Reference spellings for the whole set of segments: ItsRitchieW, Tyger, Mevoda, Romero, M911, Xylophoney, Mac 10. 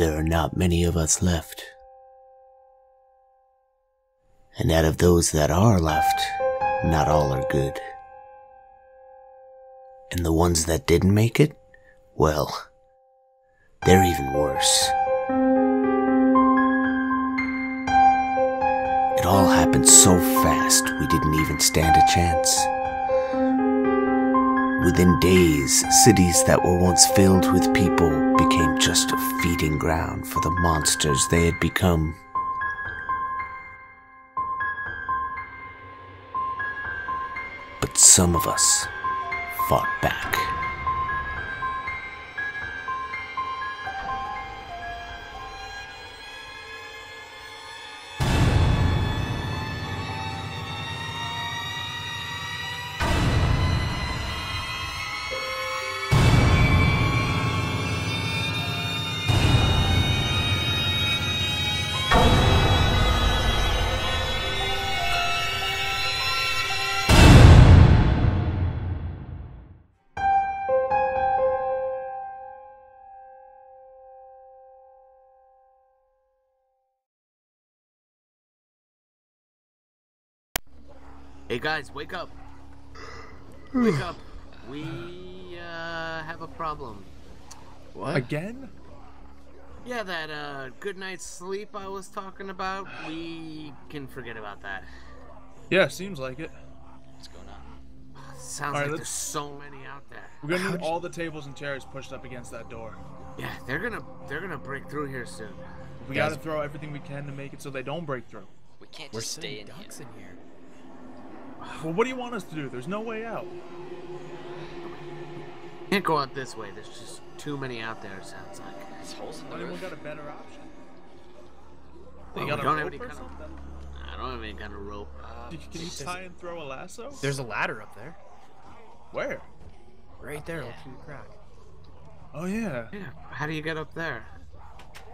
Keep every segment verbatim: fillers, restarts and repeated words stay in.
there are not many of us left. And out of those that are left, not all are good. And the ones that didn't make it, well, they're even worse. It all happened so fast, we didn't even stand a chance. Within days, cities that were once filled with people became just a feeding ground for the monsters they had become. But some of us fought back. Hey guys, wake up! Wake up! We, uh, have a problem. What? Again? Yeah, that, uh, good night's sleep I was talking about, we can forget about that. Yeah, seems like it. What's going on? Sounds right, like let's... there's so many out there. We're gonna need all the tables and chairs pushed up against that door. Yeah, they're gonna, they're gonna break through here soon. We guys... gotta throw everything we can to make it so they don't break through. We can't just stay in here. in here. Well, what do you want us to do? There's no way out. Can't go out this way. There's just too many out there, it sounds like. There's holes in the roof. Got a better option? Well, got we don't have any kind of, I don't have any kind of rope. Uh, Can you tie and throw a lasso? There's a ladder up there. Where? Right there, look through the crack. Oh, yeah. Yeah, how do you get up there?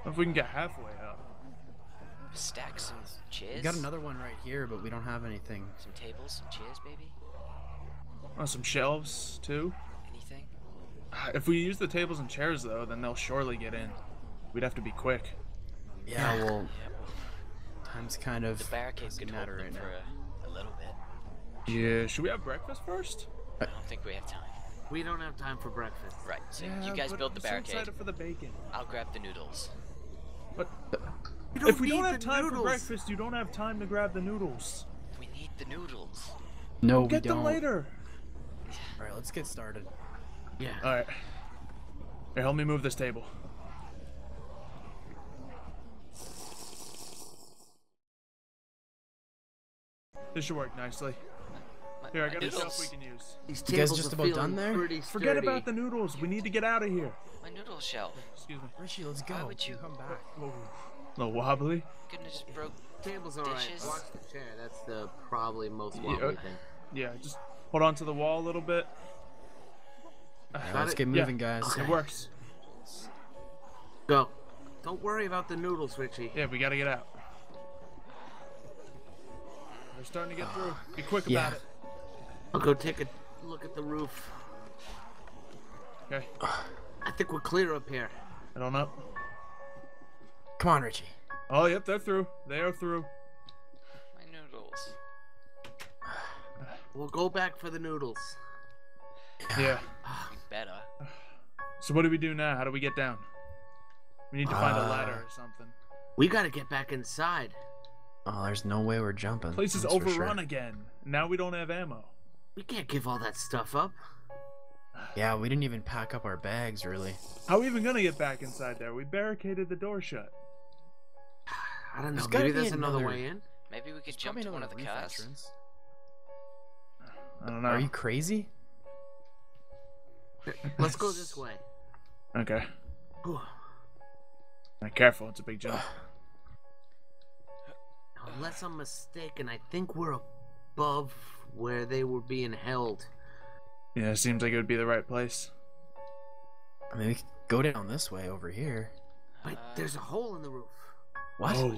If we can get halfway up. Stack some chairs. We got another one right here, but we don't have anything. Some tables, some chairs, maybe. Oh, some shelves too. Anything? If we use the tables and chairs though, then they'll surely get in. We'd have to be quick. Yeah, yeah. Well, yeah, well, time's kind of the barricades could matter right now for a, a little bit. Yeah, should we have breakfast first? I don't think we have time. We don't have time for breakfast. Right. So yeah, you guys build the barricade. I'm excited for the bacon. I'll grab the noodles. But. If we don't have time noodles. for breakfast, you don't have time to grab the noodles. We need the noodles. No, we don't. Get them later. All right, let's get started. Yeah. All right. Here, help me move this table. This should work nicely. Here, I got a shelf we can use. These you guys just about done there? Forget about the noodles. We need to get out of here. My noodle shelf. Excuse me. Richie, let's go. Why would you come back? Whoa. A little wobbly. Goodness, broke tables. All right. Watch the chair. That's the probably most wobbly yeah. thing. Yeah, just hold on to the wall a little bit. All right, let's it? get moving, yeah. guys. Okay. It works. Go. Don't worry about the noodles, Richie. Yeah, we gotta get out. We're starting to get through. Be quick yeah. about it. I'll go take a look at the roof. Okay. I think we're clear up here. I don't know. Come on, Richie. Oh, yep, they're through. They are through. My noodles. We'll go back for the noodles. Yeah. We better. So what do we do now? How do we get down? We need to find uh, a ladder or something. We gotta get back inside. Oh, there's no way we're jumping. Place is overrun sure. again. Now we don't have ammo. We can't give all that stuff up. Yeah, we didn't even pack up our bags, really. How are we even gonna get back inside there? We barricaded the door shut. I don't know. There's Maybe there's another, another way in. Maybe we could jump to one of the cars. I don't know. Are you crazy? Let's go this way. Okay. Now, careful, it's a big jump. Unless I'm mistaken, I think we're above where they were being held. Yeah, it seems like it would be the right place. I mean, we could go down this way over here. But uh, there's a hole in the roof. What? Oh.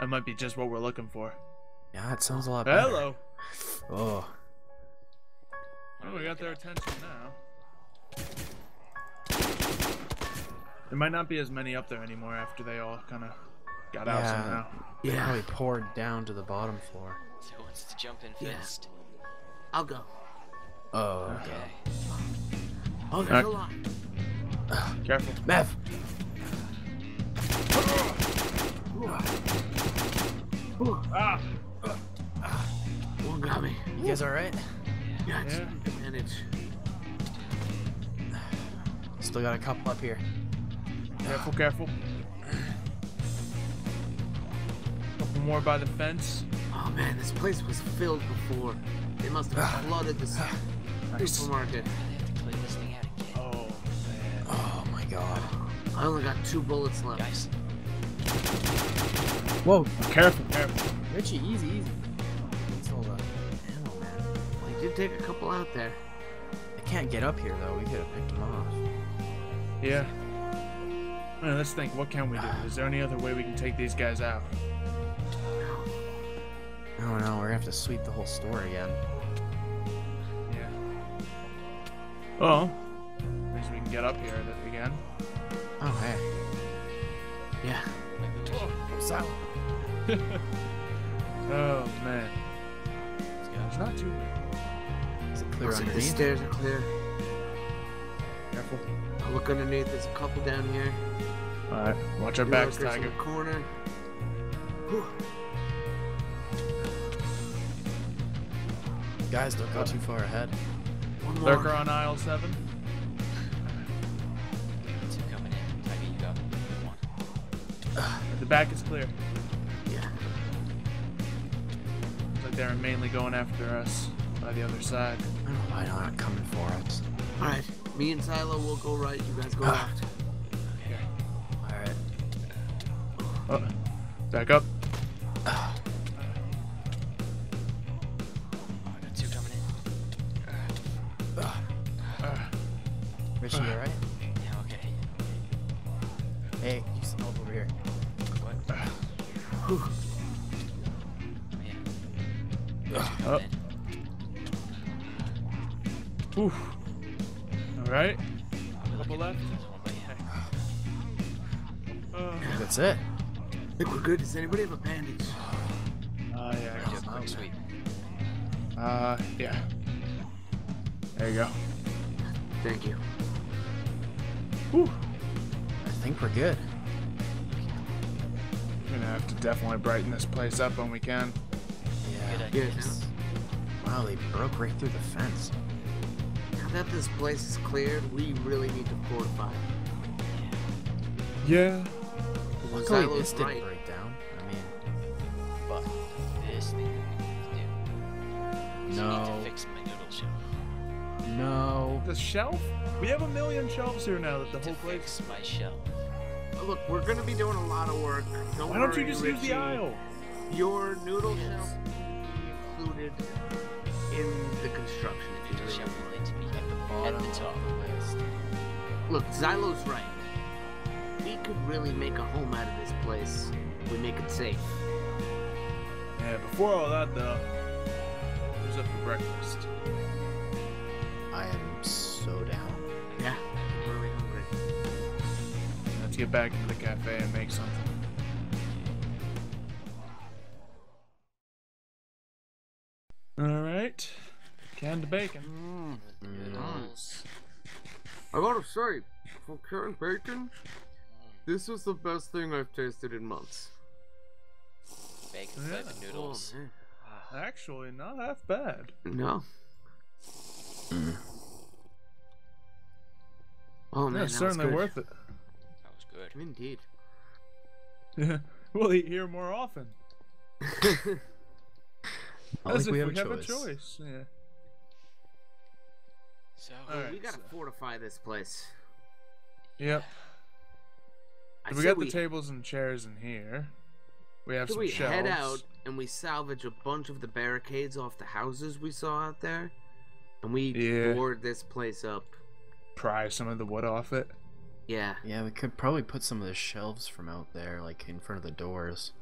That might be just what we're looking for. Yeah, it sounds a lot better. Hello. Oh. Well, we got their attention now. There might not be as many up there anymore after they all kind of got yeah. out somehow. Yeah, they probably poured down to the bottom floor. So who wants to jump in first? Yeah. I'll go. Oh, okay. Oh, there's right. a lot. Careful. Mev! Ah! One got me. You guys alright? Yeah, it's yeah. managed. Still got a couple up here. Careful, careful. Couple more by the fence. Oh man, this place was filled before. They must have flooded this supermarket. They have to clean this thing out again. Oh man. Oh my god. I only got two bullets left. Guys. Whoa. Careful, careful. Richie, easy, easy. Did take a couple out there. I can't get up here though. We could have picked them off. Yeah. Man, let's think. What can we do? Is there any other way we can take these guys out? I don't know. We're gonna have to sweep the whole store again. Yeah. Well, at least we can get up here again. Oh hey. Yeah. What's up? Oh man. It's not too bad. The stairs are clear. Careful. I look underneath. There's a couple down here. All right. Watch our backs, Tiger. Corner. Whew. Guys, don't go too far ahead. One more. Lurker on aisle seven. Two coming in. Tiger, you got one. The back is clear. Yeah. Looks like they're mainly going after us. By the other side. I don't know why they're not coming for us. Alright, me and Silo will go right, you guys go left. Okay. Alright. Oh, back up. Oh, I got two coming in. Uh, uh, Richie, uh, you alright? Yeah, okay. Hey, you still up over here. What? Uh, oh, yeah. Oh. Oof. Alright. Couple left. Uh, that's it. I think we're good. Does anybody have a bandage? Uh, yeah. I guess. Oh, sweet. Uh, yeah. There you go. Thank you. Ooh. I think we're good. We're gonna have to definitely brighten this place up when we can. Yeah. Good idea. Wow, they broke right through the fence. Now that this place is cleared, we really need to fortify it. Yeah. yeah. Well, Xylo, this didn't right. break down. I mean, but this thing that we need to do. No. We need to fix my noodle shelf. No. The shelf? We have a million shelves here now. That the whole place. Fix my shelf. Oh, look, we're gonna be doing a lot of work. Don't Why don't you just use the aisle? Your noodle yes. shelf will be included in the construction. The noodle shelf will need to be at the bottom at the top of the list. Look, Xylo's right. We could really make a home out of this place. We make it safe. Yeah, before all that though, who's up for breakfast? I am so down. Yeah, I'm really hungry. Let's get back into the cafe and make something. Alright, canned bacon. Mm, nice. I gotta say, for canned bacon, this was the best thing I've tasted in months. Bacon yeah. fed noodles. Oh, actually, not half bad. No. Mm. Oh man, yeah, that certainly was good. Worth it. That was good. Indeed. Yeah, we'll eat here more often. Not As like if we have, we a, have choice. a choice. Yeah. So right, we gotta so. fortify this place. Yep. Yeah. We got we, the tables and chairs in here. We have some we shelves. We head out and we salvage a bunch of the barricades off the houses we saw out there, and we yeah. board this place up. Pry some of the wood off it. Yeah. Yeah, we could probably put some of the shelves from out there, like in front of the doors.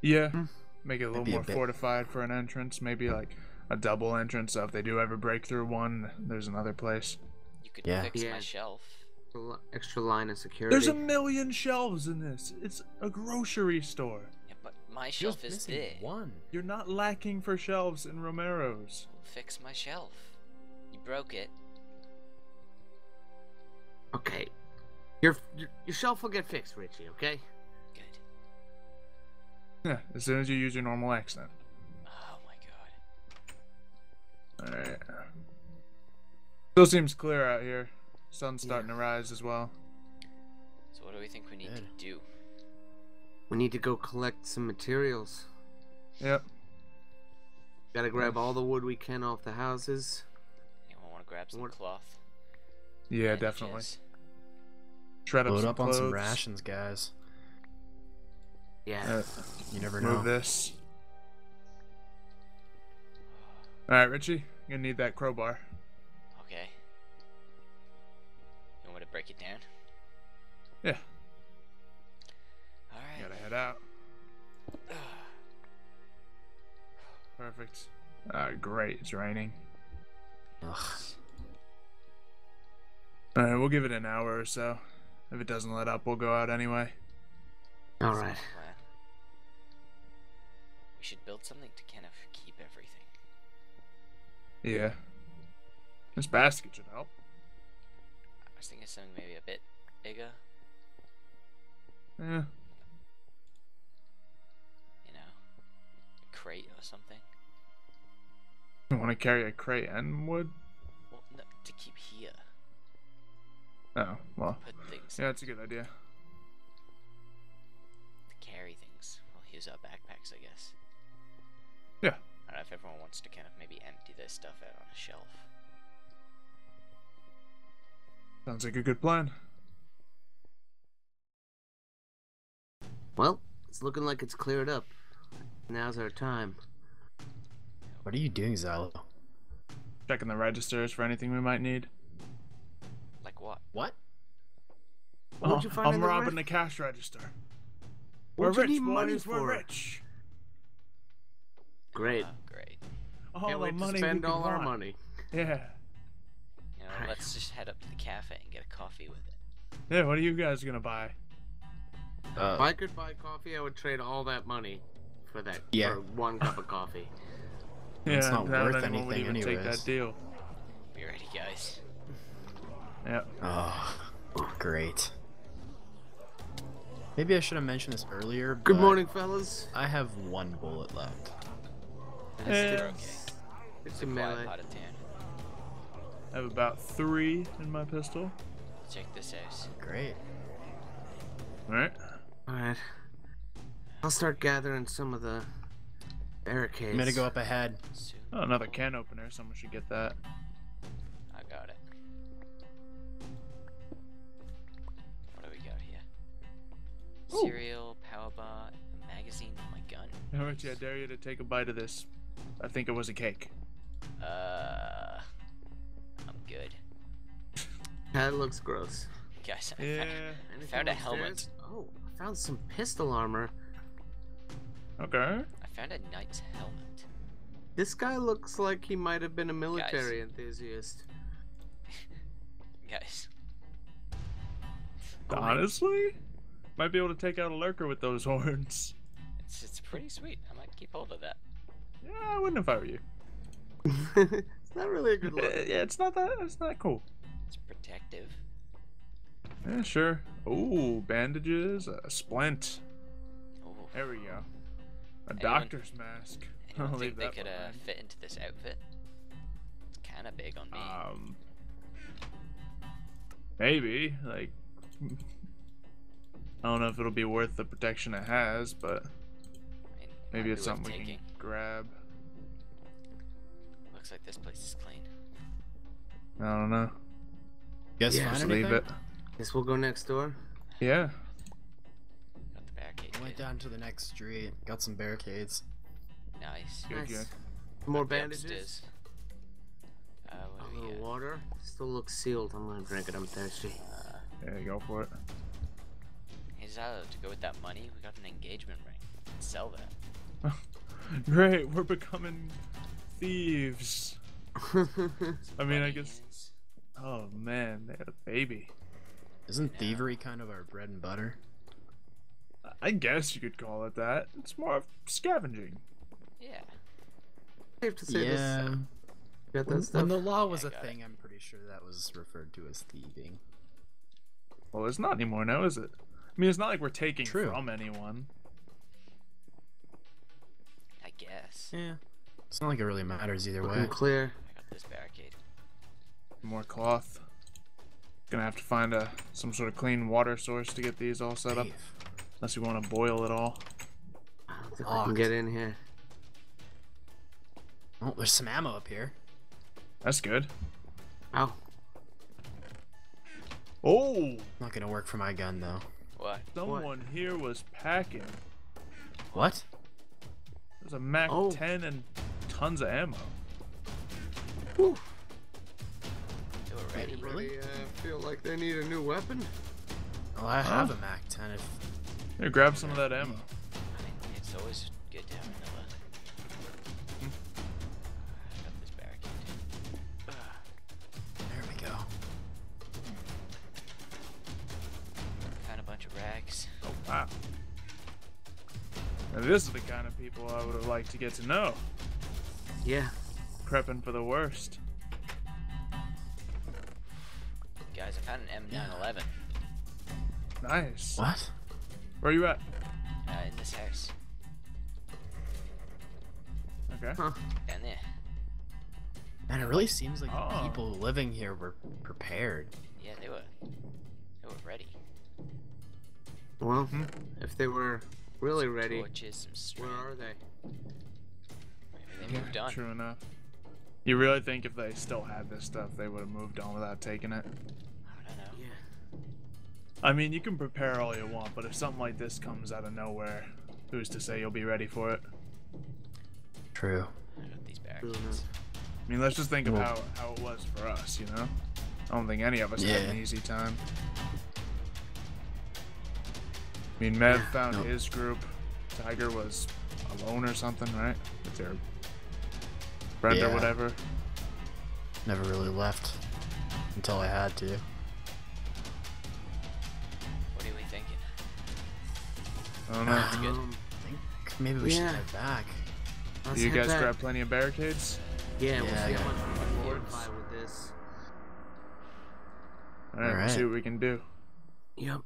Yeah. Mm. Make it a little Maybe more a fortified for an entrance. Maybe like a double entrance. So if they do ever break through one, there's another place. You could yeah. fix yeah. my shelf. extra line of security. There's a million shelves in this. It's a grocery store. Yeah, but my shelf Just is there. One. You're not lacking for shelves in Romero's. I'll fix my shelf. You broke it. Okay. Your, your your shelf will get fixed, Richie, okay? Good. Yeah, as soon as you use your normal accent. Oh my god. Alright. Still seems clear out here. Sun's starting yeah. to rise as well. So what do we think we need Good. to do? We need to go collect some materials. Yep. Gotta grab all the wood we can off the houses. Anyone want to grab some what? cloth? Yeah, bandages. definitely. Shred up Load some up clothes. on some rations, guys. Yeah. Uh, you never know. Move this. Alright, Richie. You're gonna need that crowbar. Okay. You want me to break it down? Yeah. Alright. Gotta head out. Perfect. Ah, oh, great. It's raining. Ugh. Alright, we'll give it an hour or so. If it doesn't let up, we'll go out anyway. Alright. We should build something to kind of keep everything. Yeah. This basket should help. I was thinking something maybe a bit bigger. Yeah. You know, a crate or something. You want to carry a crate and wood? Well, no, to keep here. Oh, well. Yeah, that's a good idea. To carry things. We'll use our backpacks, I guess. Yeah. I don't know if everyone wants to kind of maybe empty their stuff out on a shelf. Sounds like a good plan. Well, it's looking like it's cleared up. Now's our time. What are you doing, Xylo? Checking the registers for anything we might need. What? What? Well, you find I'm the robbing the cash register. We're rich, boys. We're rich. Great. Uh, great. All Can't wait money to spend all our want. money. Yeah. You know, let's just head up to the cafe and get a coffee with it. Yeah. What are you guys gonna buy? Uh, if I could buy coffee, I would trade all that money for that yeah. for one cup of coffee. Yeah, it's not worth anything. We'll even anyways. Take that deal. Be ready, guys. Yep. Oh, great. Maybe I should have mentioned this earlier. Good morning, fellas. I have one bullet left. That's it's, okay. It's a melee. I have about three in my pistol. Check this out. Great. All right. All right. I'll start gathering some of the barricades. I'm gonna go up ahead. Oh, another can opener. Someone should get that. I got it. Cereal, power bar, a magazine for my gun. How much? I dare you to take a bite of this. I think it was a cake. Uh, I'm good. That looks gross. Guys, I yeah. found, found a helmet. Oh, I found some pistol armor. Okay. I found a knight's helmet. This guy looks like he might have been a military guys. enthusiast. Guys. Honestly? Might be able to take out a lurker with those horns. It's, it's pretty sweet. I might keep hold of that. Yeah, I wouldn't if I were you. It's not really a good look. Yeah, it's not that. It's not cool. It's protective. Yeah, sure. Ooh, bandages, a splint. Ooh. There we go. A anyone, doctor's mask. I don't think they could uh, fit into this outfit. It's kind of big on me. Um, maybe like. I don't know if it'll be worth the protection it has, but maybe it's something we can grab. Looks like this place is clean. I don't know. Guess yeah, just leave it. Guess we'll go next door. Yeah. Got the barricade. Went down to the next street. Got some barricades. Nice. Good, nice. Good. More bandages. Uh, what a little water. Still looks sealed. I'm gonna drink it. I'm thirsty. Uh, yeah, go for it. To go with that money, we got an engagement ring. Let's sell that. Great, we're becoming thieves. I mean, I guess. Oh man, they had a baby. Isn't thievery kind of our bread and butter? I guess you could call it that. It's more of scavenging. Yeah. Safe to say yeah. this. Got that when, stuff? when the law was yeah, a thing, it. I'm pretty sure that was referred to as thieving. Well, it's not anymore now, is it? I mean, it's not like we're taking True. from anyone. I guess. Yeah. It's not like it really matters either way. I'm clear. I got this barricade. More cloth. Gonna have to find a some sort of clean water source to get these all set up. Dave. Unless you want to boil it all. I don't think I can get in here. Oh, there's some ammo up here. That's good. Ow. Oh! Not gonna work for my gun though. What? Someone what? here was packing. What? There's a Mac oh. ten and tons of ammo. Whew. Alrighty. Anybody uh, feel like they need a new weapon? Well, I have oh. a Mac ten. If... Here, grab some of that ammo. I mean, it's always good to have another. Hmm. I got this barricade. Uh, there we go. Found a bunch of rags. Oh wow. Now this is the kind of people I would have liked to get to know. Yeah. Prepping for the worst. Guys, I found an M nine eleven. Nice. What? Where are you at? Uh, in this house. Okay. Huh. Down there. Man, it really seems like oh. the people living here were prepared. Yeah, they were. They were ready. Well, hmm. if they were really some ready, torches, some where are they? Maybe they moved on. True enough. You really think if they still had this stuff, they would have moved on without taking it? I don't know. Yeah. I mean, you can prepare all you want, but if something like this comes out of nowhere, who's to say you'll be ready for it? True. I got these barricades. I mean, let's just think of how, how it was for us, you know? I don't think any of us yeah. had an easy time. I mean, Mev found no. his group. Tyger was alone or something, right? With their friend yeah. or whatever. Never really left until I had to. What are we thinking? I don't know. Um, I think maybe we yeah. should head back. Let's Do you guys back. grab plenty of barricades? Yeah, yeah we'll see how much we can fly with this. Alright, All right. Let's see what we can do. Yep.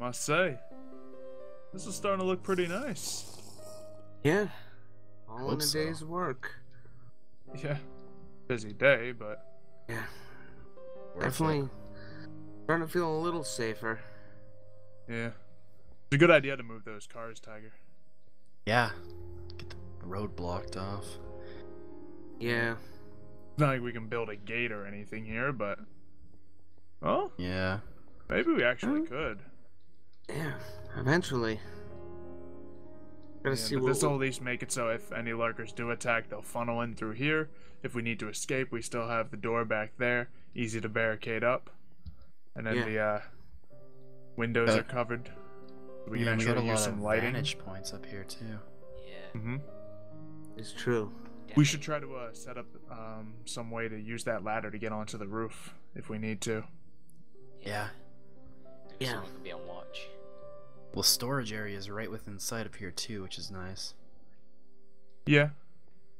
Must say, this is starting to look pretty nice. Yeah. All in a so. day's work. Yeah. Busy day, but... Yeah. Definitely starting to feel a little safer. Yeah. It's a good idea to move those cars, Tyger. Yeah. Get the road blocked off. Yeah. It's not like we can build a gate or anything here, but... Oh? Yeah. Maybe we actually mm. could. Yeah, eventually. Gotta yeah, see what this will at least make it so if any lurkers do attack, they'll funnel in through here. If we need to escape, we still have the door back there, easy to barricade up. And then yeah. the uh, windows uh, are covered. We yeah, can actually we got a use lot some of lighting. Vantage points up here too. Yeah. Mm-hmm. It's true. Yeah. We should try to uh, set up um, some way to use that ladder to get onto the roof if we need to. Yeah. Yeah. Someone can be on watch. Well, storage area is right within sight up here too, which is nice. Yeah,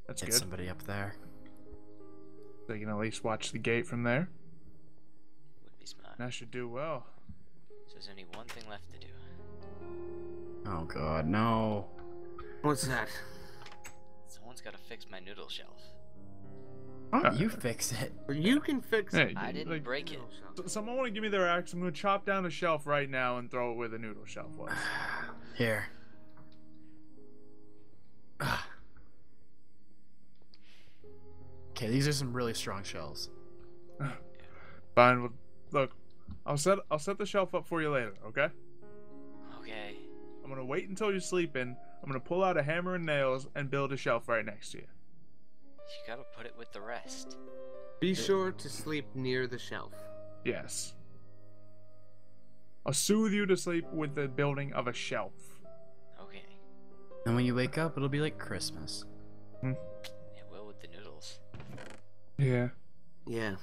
that's Get good. somebody up there. They can at least watch the gate from there. Would be smart. That should do well. So there's only one thing left to do. Oh God, no! What's that? Someone's got to fix my noodle shelf. Why don't you fix it? You can fix it. Hey, I didn't like, break it. Someone want to give me their axe? I'm gonna chop down a shelf right now and throw it where the noodle shelf was. Here. Okay, these are some really strong shelves. Fine. Well, look, I'll set I'll set the shelf up for you later. Okay. Okay. I'm gonna wait until you're sleeping. I'm gonna pull out a hammer and nails and build a shelf right next to you. You gotta put it with the rest. Be sure to sleep near the shelf. Yes. I'll soothe you to sleep with the building of a shelf. Okay. And when you wake up, it'll be like Christmas. Hmm. It will with the noodles. Yeah. Yeah.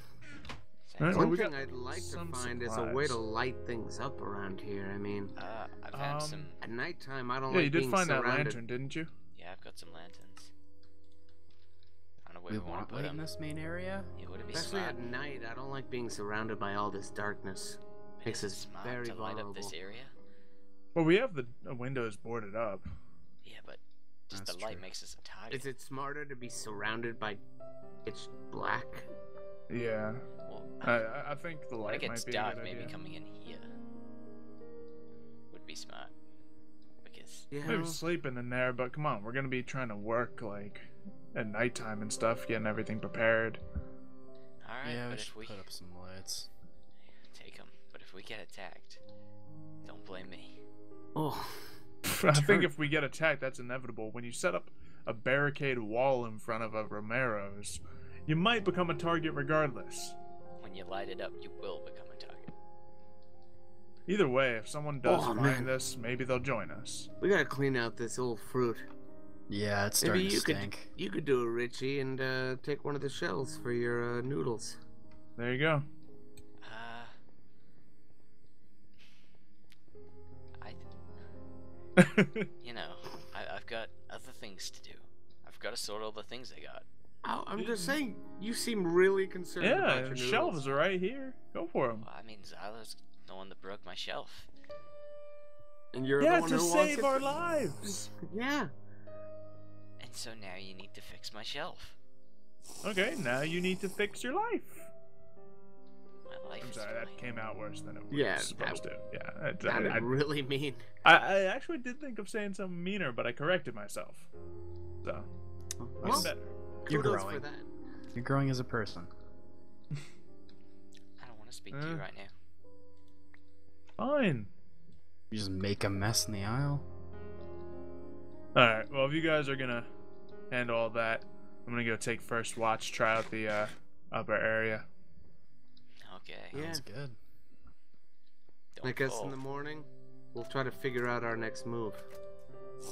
Right, One well, thing I'd like to find supplies. is a way to light things up around here. I mean, uh, I've had um, some. At nighttime, I don't yeah, like being surrounded. Yeah, you did find that lantern, didn't you? Yeah, I've got some lanterns. I don't know where we, we want to put them. In this main area. Yeah, would it be Especially smart? at night, I don't like being surrounded by all this darkness. It makes us very vulnerable. Light up this area. Well, we have the windows boarded up. Yeah, but just That's the light true. makes us a target. Is it smarter to be surrounded by pitch black? Yeah. Well, I, I, I think the light might be. When it gets dark, maybe idea. coming in here would be smart. Because yeah. Maybe sleeping in there, but come on, we're gonna be trying to work like at nighttime and stuff, getting everything prepared. All right, yeah, but we if we put up some lights, take them. But if we get attacked, don't blame me. Oh. I think if we get attacked, that's inevitable. When you set up a barricade wall in front of a Romero's, you might become a target regardless. When you light it up, you will become a target. Either way, if someone does oh, find this, maybe they'll join us. We gotta clean out this old fruit. Yeah, it's starting to stink. Could, you could do it, Richie, and uh, take one of the shells for your uh, noodles. There you go. Uh, I, th you know, I, I've got other things to do. I've got to sort all the things I got. I'm just saying, you seem really concerned yeah, about your noodles. Yeah, shelves are right here. Go for them. Well, I mean, Xylo's the one that broke my shelf. And you're yeah, the one who wants to save our lives. Yeah. And so now you need to fix my shelf. Okay, now you need to fix your life. My life I'm sorry, is that mine. came out worse than it was yeah, supposed that, to. Yeah, that I, I, really mean. I, I actually did think of saying something meaner, but I corrected myself. So, well, it's better. You're growing. For that. You're growing as a person. I don't want to speak uh, to you right now. Fine. You just make a mess in the aisle. Alright, well, if you guys are going to end all that, I'm going to go take first watch, try out the uh, upper area. Okay. Sounds yeah. good. Don't I guess fall. in the morning, we'll try to figure out our next move.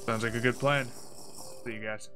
Sounds like a good plan. See you guys.